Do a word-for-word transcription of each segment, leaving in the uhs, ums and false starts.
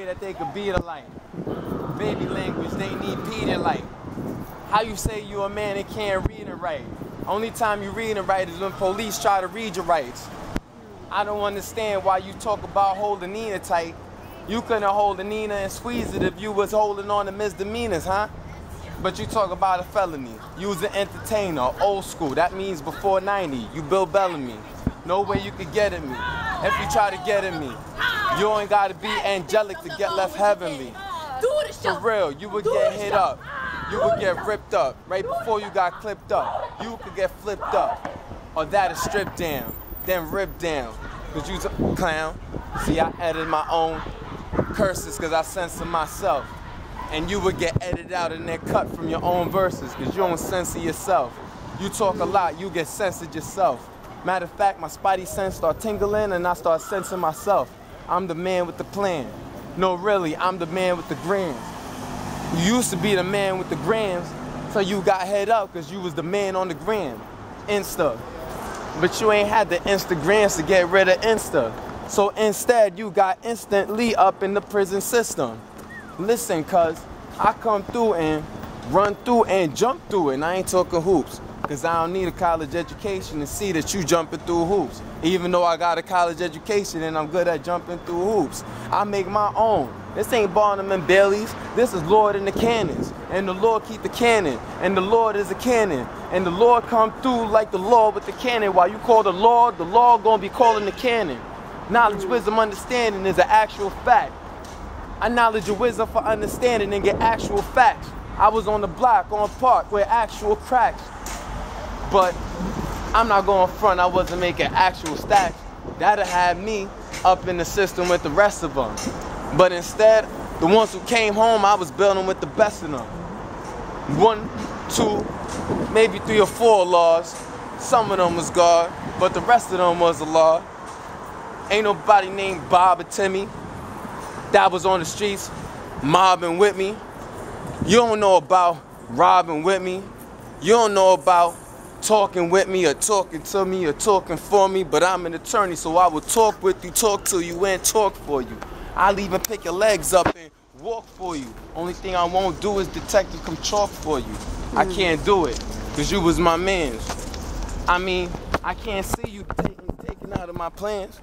way that they could be the light. Baby language, they need Pedialyte. How you say you a man and can't read and write? Only time you read and write is when police try to read your rights. I don't understand why you talk about holding Nina tight. You couldn't hold a Nina and squeeze it if you was holding on to misdemeanors, huh? But you talk about a felony. You was an entertainer, old school. That means before ninety, you Bill Bellamy. No way you could get at me. If you try to get at me, you ain't gotta be angelic to get left heavenly. For real, you would get hit up. You would get ripped up right before you got clipped up. You could get flipped up. Or that is stripped down, then ripped down. Cause you's a clown. See, I added my own curses cause I censor myself. And you would get edited out and then cut from your own verses because you don't censor yourself. You talk a lot, you get censored yourself. Matter of fact, my spidey sense start tingling and I start sensing myself. I'm the man with the plan. No, really, I'm the man with the grams. You used to be the man with the grams, so you got head up because you was the man on the gram. Insta. But you ain't had the Instagrams to get rid of Insta. So instead, you got instantly up in the prison system. Listen, cuz I come through and run through and jump through it, and I ain't talking hoops, cuz I don't need a college education to see that you jumping through hoops. Even though I got a college education and I'm good at jumping through hoops, I make my own. This ain't Barnum and Bailey's. This is Lord and the Cannons, and the Lord keep the cannon, and the Lord is a cannon, and the Lord come through like the Lord with the cannon. While you call the Lord, the Lord gonna be calling the cannon. Knowledge, wisdom, understanding is an actual fact. I knowledge your wisdom for understanding and get actual facts. I was on the block, on park, with actual cracks. But I'm not going front, I wasn't making actual stacks. That'd have me up in the system with the rest of them. But instead, the ones who came home, I was building with the best of them. One, two, maybe three or four laws. Some of them was God, but the rest of them was the law. Ain't nobody named Bob or Timmy that was on the streets mobbing with me. You don't know about robbing with me. You don't know about talking with me or talking to me or talking for me, but I'm an attorney, so I will talk with you, talk to you, and talk for you. I'll even pick your legs up and walk for you. Only thing I won't do is detective come chalk for you. Mm. I can't do it, because you was my man's. I mean, I can't see you taking, taking out of my plans.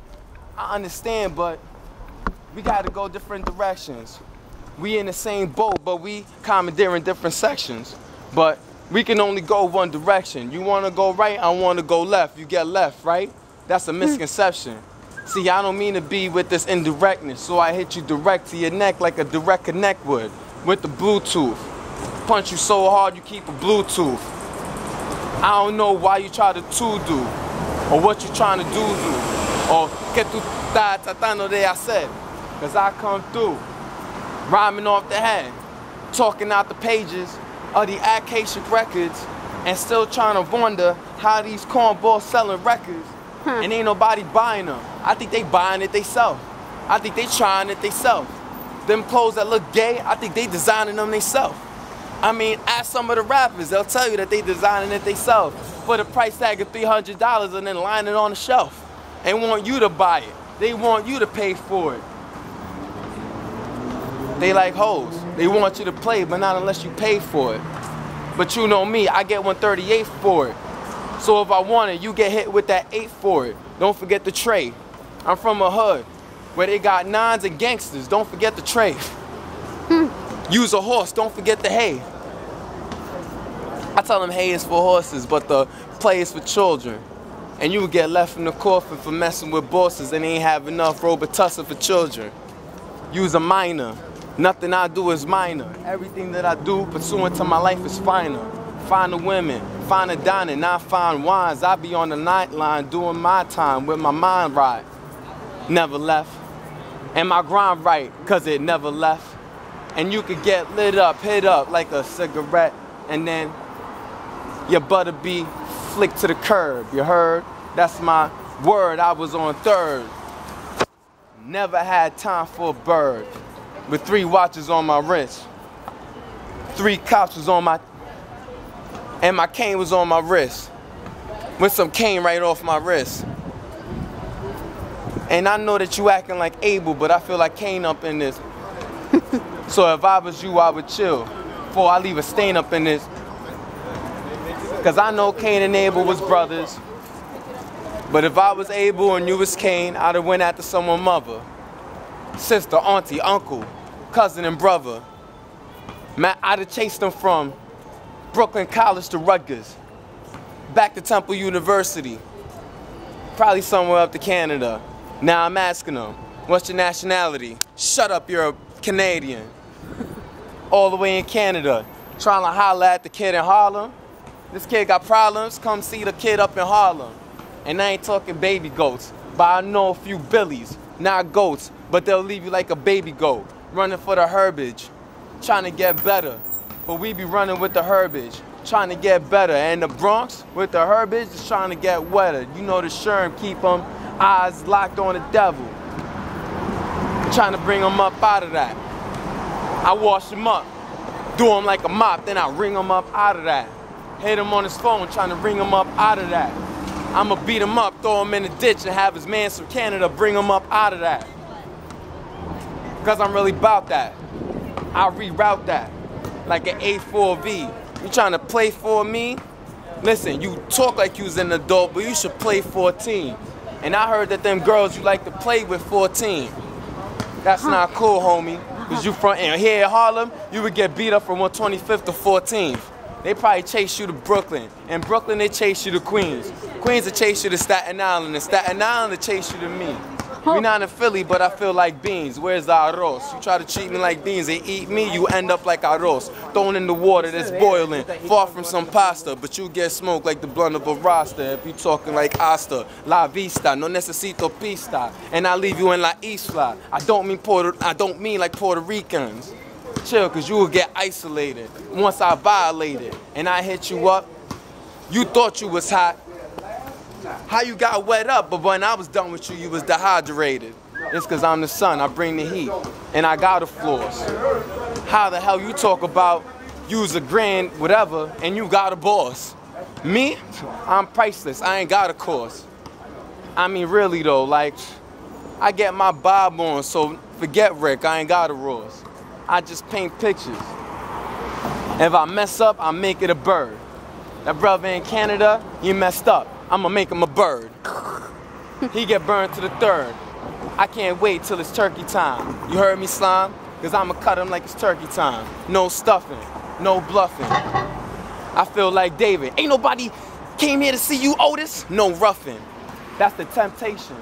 I understand, but we gotta go different directions. We in the same boat, but we commandeering different sections. But we can only go one direction. You wanna go right, I wanna go left. You get left, right? That's a misconception. See, I don't mean to be with this indirectness, so I hit you direct to your neck like a direct connect would, with the Bluetooth. Punch you so hard you keep a Bluetooth. I don't know why you try to to-do, or what you trying to do-do, or que tu tá tratando de hacer. Cause I come through, rhyming off the head, talking out the pages of the Akashic records, and still trying to wonder how these cornballs selling records, hmm. and ain't nobody buying them. I think they buying it theyself. I think they trying it theyself. Them clothes that look gay, I think they designing them theyself. I mean, ask some of the rappers, they'll tell you that they designing it theyself for the price tag of three hundred dollars and then lying it on the shelf. They want you to buy it. They want you to pay for it. They like hoes. They want you to play, but not unless you pay for it. But you know me, I get one thirty-eight for it. So if I want it, you get hit with that eight for it. Don't forget the tray. I'm from a hood where they got nines and gangsters. Don't forget the tray. Hmm. Use a horse. Don't forget the hay. I tell them hay is for horses, but the play is for children. And you would get left in the coffin for messing with bosses and they ain't have enough Robitussin for children. Use a minor. Nothing I do is minor. Everything that I do pursuant to my life is finer. Finer women, finer dining, not fine wines. I be on the night line doing my time with my mind right. Never left. And my grind right, cause it never left. And you could get lit up, hit up like a cigarette. And then your butter be flicked to the curb. You heard? That's my word. I was on third. Never had time for a bird. With three watches on my wrist. Three cops was on my... And my cane was on my wrist. With some cane right off my wrist. And I know that you acting like Abel, but I feel like Cain up in this. So if I was you, I would chill before I leave a stain up in this. Cause I know Cain and Abel was brothers. But if I was Abel and you was Cain, I'd have went after someone mother, sister, auntie, uncle, cousin, and brother. Man, I'd have chased them from Brooklyn College to Rutgers, back to Temple University, probably somewhere up to Canada. Now I'm asking them, what's your nationality? Shut up, you're a Canadian. All the way in Canada, trying to holler at the kid in Harlem. This kid got problems, come see the kid up in Harlem. And I ain't talking baby goats, but I know a few billies, not goats, but they'll leave you like a baby goat, running for the herbage, trying to get better. But we be running with the herbage, trying to get better. And the Bronx with the herbage is trying to get wetter. You know the Sherm keep them eyes locked on the devil, trying to bring them up out of that. I wash them up, do them like a mop, then I ring them up out of that. Hit him on his phone, trying to ring him up out of that. I'ma beat him up, throw him in the ditch, and have his mans from Canada bring him up out of that. Cause I'm really about that. I reroute that like an A four V. You trying to play for me? Listen, you talk like you was an adult, but you should play fourteen. And I heard that them girls you like to play with fourteen. That's not cool, homie. Cause you front end. Here in Harlem, you would get beat up from one twenty-fifth to fourteenth. They probably chase you to Brooklyn. In Brooklyn, they chase you to Queens. Queens will chase you to Staten Island. And Staten Island will chase you to me. We're not in Philly, but I feel like beans. Where's the arroz? You try to treat me like beans and eat me, you end up like arroz. Thrown in the water that's boiling, far from some pasta. But you get smoked like the blunt of a Rasta. If you talking like Asta, la vista, no necesito pista. And I leave you in la isla. I don't mean Puerto, I don't mean like Puerto Ricans. Chill, cause you will get isolated once I violate it and I hit you up. You thought you was hot, how you got wet up, but when I was done with you, you was dehydrated. It's cause I'm the sun, I bring the heat, and I got the flaws. How the hell you talk about you's a grand whatever and you got a boss? Me? I'm priceless, I ain't got a course. I mean really though, like, I get my bob on, so forget Rick, I ain't got a Ross. I just paint pictures. If I mess up, I make it a bird. That brother in Canada, he messed up. I'ma make him a bird. He get burned to the third. I can't wait till it's turkey time. You heard me, slime? Cause I'ma cut him like it's turkey time. No stuffing, no bluffing. I feel like David. Ain't nobody came here to see you, Otis. No roughing. That's the temptation.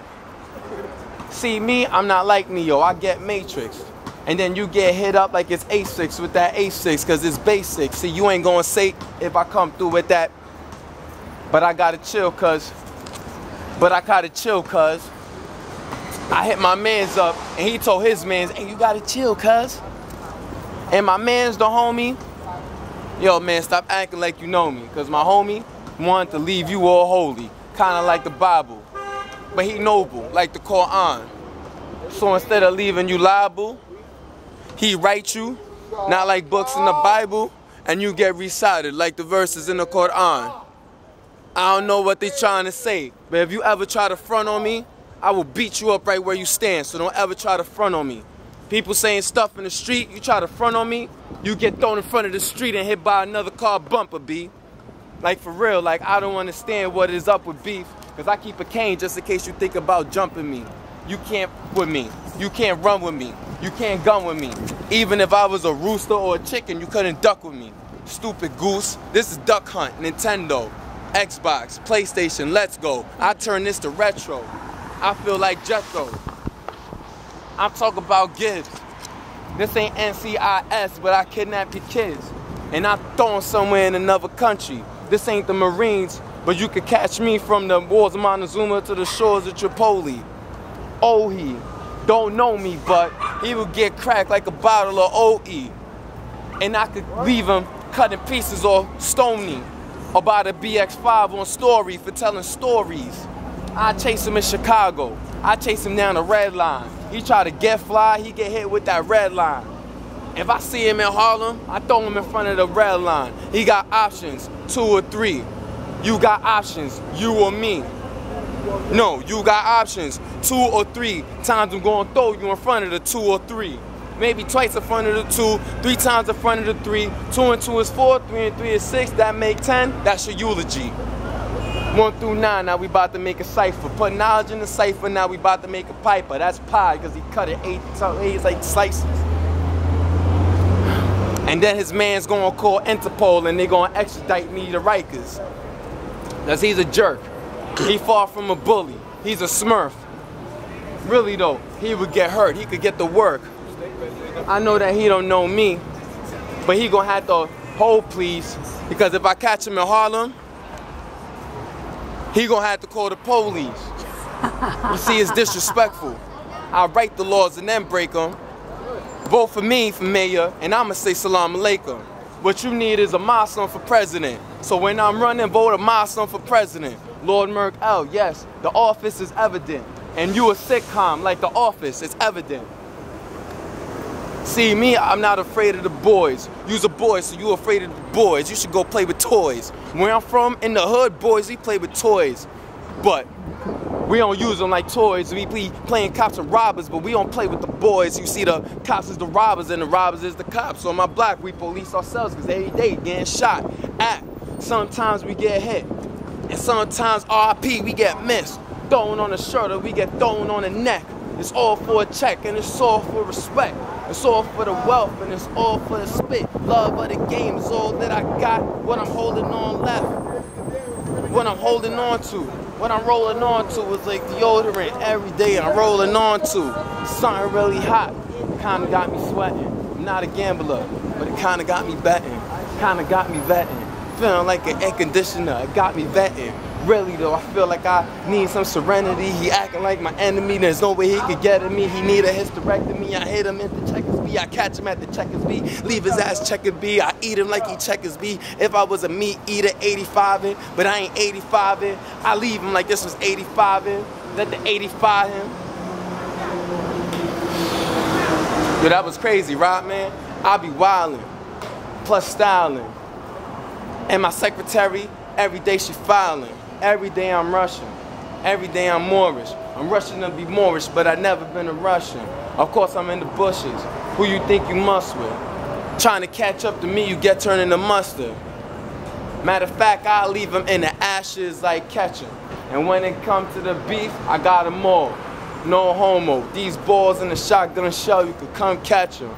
See me, I'm not like Neo. I get Matrix. And then you get hit up like it's A six with that A six, cause it's basic. See, you ain't gonna say if I come through with that, but I gotta chill, cuz. But I gotta chill, cuz. I hit my mans up, and he told his mans, hey, you gotta chill, cuz. And my mans, the homie, yo, man, stop acting like you know me, cause my homie wanted to leave you all holy, kinda like the Bible. But he noble, like the Quran. So instead of leaving you liable, he writes you, not like books in the Bible, and you get recited like the verses in the Quran. I don't know what they trying to say, but if you ever try to front on me, I will beat you up right where you stand, so don't ever try to front on me. People saying stuff in the street, you try to front on me, you get thrown in front of the street and hit by another car bumper, B. Like for real, like I don't understand what is up with beef, because I keep a cane just in case you think about jumping me. You can't with me, you can't run with me, you can't gun with me. Even if I was a rooster or a chicken, you couldn't duck with me. Stupid goose, this is Duck Hunt, Nintendo, Xbox, PlayStation, let's go. I turn this to retro, I feel like Jethro. I'm talking about Gibbs. This ain't N C I S, but I kidnap your kids. And I throw them somewhere in another country. This ain't the Marines, but you could catch me from the walls of Montezuma to the shores of Tripoli. Oh, he don't know me, but he would get cracked like a bottle of O E. And I could leave him cutting pieces or stony about a B X five on story for telling stories. I chase him in Chicago. I chase him down the red line. He try to get fly, he get hit with that red line. If I see him in Harlem, I throw him in front of the red line. He got options, two or three. You got options, you or me. No, you got options, two or three times I'm gonna throw you in front of the two or three. maybe twice in front of the two, three times in front of the three, two and two is four, three and three is six, that make ten, that's your eulogy. One through nine, now we about to make a cipher. Put knowledge in the cipher, now we about to make a piper. That's pie, because he cut it eight, eight like slices. And then his man's gonna call Interpol and they gonna extradite me to Rikers. Because he's a jerk. He far from a bully. He's a smurf. Really though, he would get hurt. He could get the work. I know that he don't know me, but he gonna have to hold please, because if I catch him in Harlem, he gonna have to call the police. You see, it's disrespectful. I write the laws and then break them. Vote for me for mayor, and I'ma say salam alaikum. What you need is a Muslim for president. So when I'm running, vote a Muslim for president. Lord Murk-El, yes, the office is evident. And you a sitcom like The Office, it's evident. See, me, I'm not afraid of the boys. You's a boy, so you afraid of the boys. You should go play with toys. Where I'm from, in the hood, boys, we play with toys. But we don't use them like toys. We be playing cops and robbers, but we don't play with the boys. You see, the cops is the robbers, and the robbers is the cops. So on my block, we police ourselves, because every day getting shot at. Sometimes we get hit, and sometimes R I P, we get missed. Thrown on the shoulder, we get thrown on the neck. It's all for a check, and it's all for respect. It's all for the wealth, and it's all for the spit. Love of the game is all that I got. What I'm holding on left, what I'm holding on to, what I'm rolling on to is like deodorant every day. I'm rolling on to something really hot. Kinda got me sweating. I'm not a gambler, but it kinda got me betting. Kinda got me vetting. Feeling like an air conditioner, it got me vetting. Really though, I feel like I need some serenity. He acting like my enemy, there's no way he could get at me. He need a hysterectomy, I hit him at the checkers B. I catch him at the checkers B, leave his ass checker B. I eat him like he checkers B. If I was a meat eater, eighty-five in, but I ain't eighty-five in. I leave him like this was eighty-five in, let the eighty-five him. Yo, that was crazy, right, man? I be wildin', plus styling. And my secretary, every day she filing. Every day I'm Russian, every day I'm Moorish. I'm Russian to be Moorish, but I've never been a Russian. Of course I'm in the bushes, who you think you must with? Trying to catch up to me, you get turned into mustard. Matter of fact, I leave him in the ashes like ketchup. And when it comes to the beef, I got them all. No homo, these balls in the shotgun shell, you could come catch them.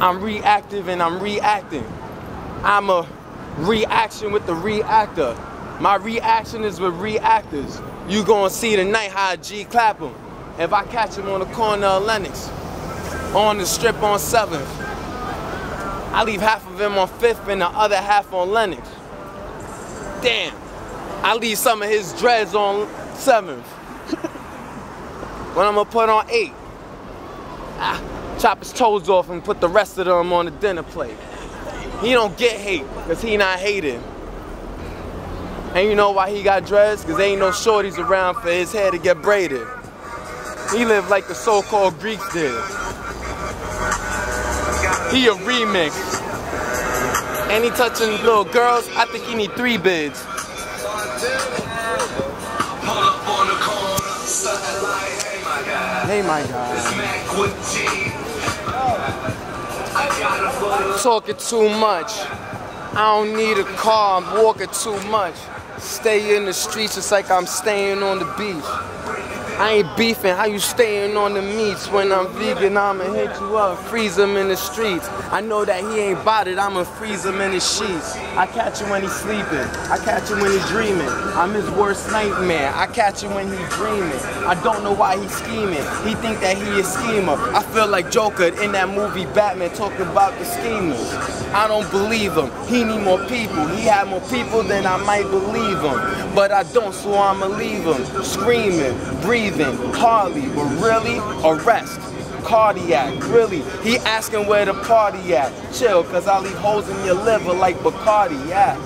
I'm reactive and I'm reacting. I'm a reaction with the reactor. My reaction is with reactors. You gonna see tonight how I G clap him. If I catch him on the corner of Lennox, on the strip on seventh, I leave half of him on fifth and the other half on Lennox. Damn, I leave some of his dreads on seventh. When I'm gonna put on eight, ah, chop his toes off and put the rest of them on the dinner plate. He don't get hate, because he not hated. And you know why he got dreads? Because ain't no shorties around for his hair to get braided. He lived like the so-called Greeks did. He a remix. And he touching little girls, I think he need three bids. Hey my God. Talking too much, I don't need a car, I'm walking too much. Stay in the streets, it's like I'm staying on the beach. I ain't beefing, how you staying on the meats? When I'm vegan, I'ma hit you up, freeze him in the streets. I know that he ain't bothered, I'ma freeze him in his sheets. I catch him when he's sleeping, I catch him when he's dreaming. I'm his worst nightmare, I catch him when he's dreaming. I don't know why he's scheming, he think that he a schemer. I feel like Joker in that movie Batman talking about the schemers. I don't believe him, he need more people. He had more people than I might believe him. But I don't, so I'ma leave him, screaming, breathing. Harley, but really, arrest, cardiac, really, he asking where the party at, chill, cause I leave holes in your liver like Bacardi, yeah,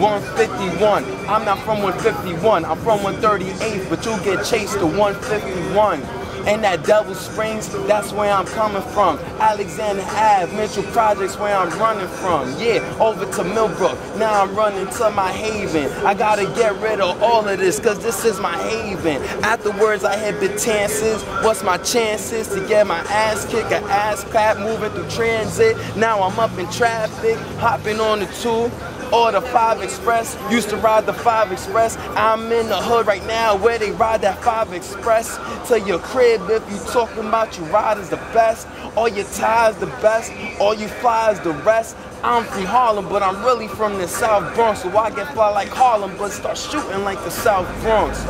one fifty-one, I'm not from one fifty-one, I'm from one thirty-eight, but you get chased to one fifty-one, and that Devil Springs, that's where I'm coming from. Alexander Ave, Mitchell Projects, where I'm running from. Yeah, over to Millbrook, now I'm running to my haven. I gotta get rid of all of this, cause this is my haven. Afterwards I hit Betances, what's my chances to get my ass kicked, an ass clap, moving through transit. Now I'm up in traffic, hopping on the two or the five Express. Used to ride the five Express. I'm in the hood right now where they ride that five Express to your crib. If you talking about your ride is the best, all your ties the best, all you fly is the rest. I'm from Harlem, but I'm really from the South Bronx, so I get fly like Harlem, but start shooting like the South Bronx.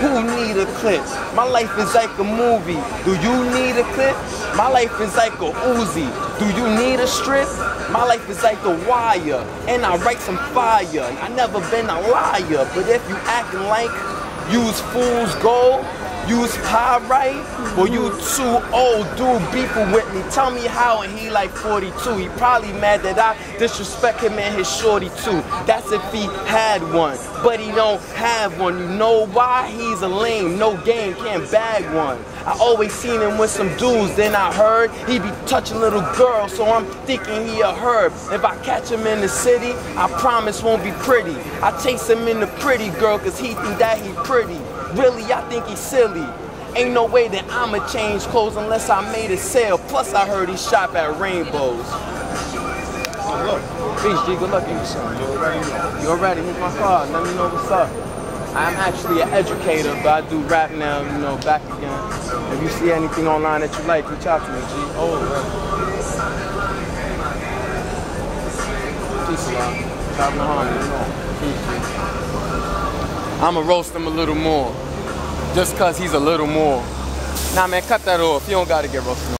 Who need a clip? My life is like a movie. Do you need a clip? My life is like a Uzi. Do you need a strip? My life is like The Wire, and I write some fire. I never been a liar, but if you acting like use fool's gold, use pyrite, or you too old, dude beefing with me. Tell me how, and he like forty-two. He probably mad that I disrespect him and his shorty too. That's if he had one, but he don't have one. You know why? He's a lame, no game, can't bag one. I always seen him with some dudes, then I heard he be touching little girls, so I'm thinking he a herb. If I catch him in the city, I promise won't be pretty. I chase him in the pretty girl, cause he think that he pretty. Really, I think he's silly. Ain't no way that I'ma change clothes unless I made a sale. Plus, I heard he shop at Rainbows. Good luck. Peace, G. Good luck to you, son. You already, you already hit my car. Let me know what's up. I'm actually an educator, but I do rap now, you know, back again. If you see anything online that you like, reach out to me, G. Oh, peace, y'all. Driving home. I'ma roast him a little more. Just cause he's a little more. Nah, man, cut that off. You don't gotta get roasted.